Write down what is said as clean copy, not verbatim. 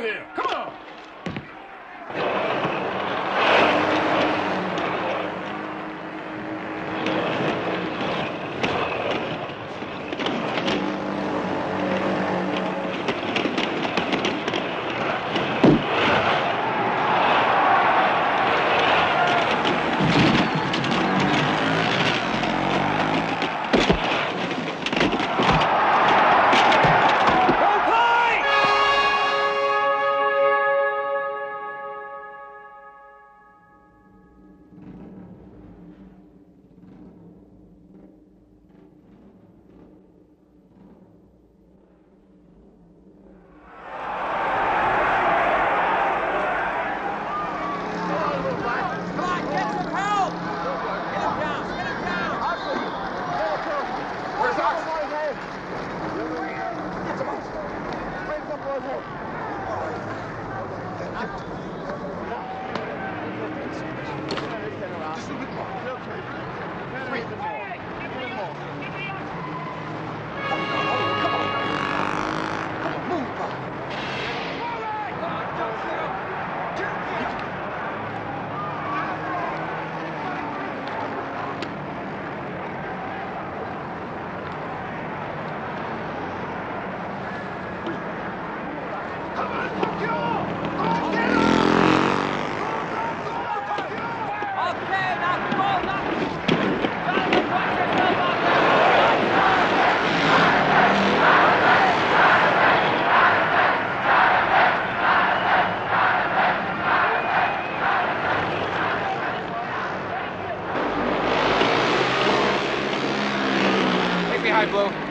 out of here. Come on. Hi, Blue.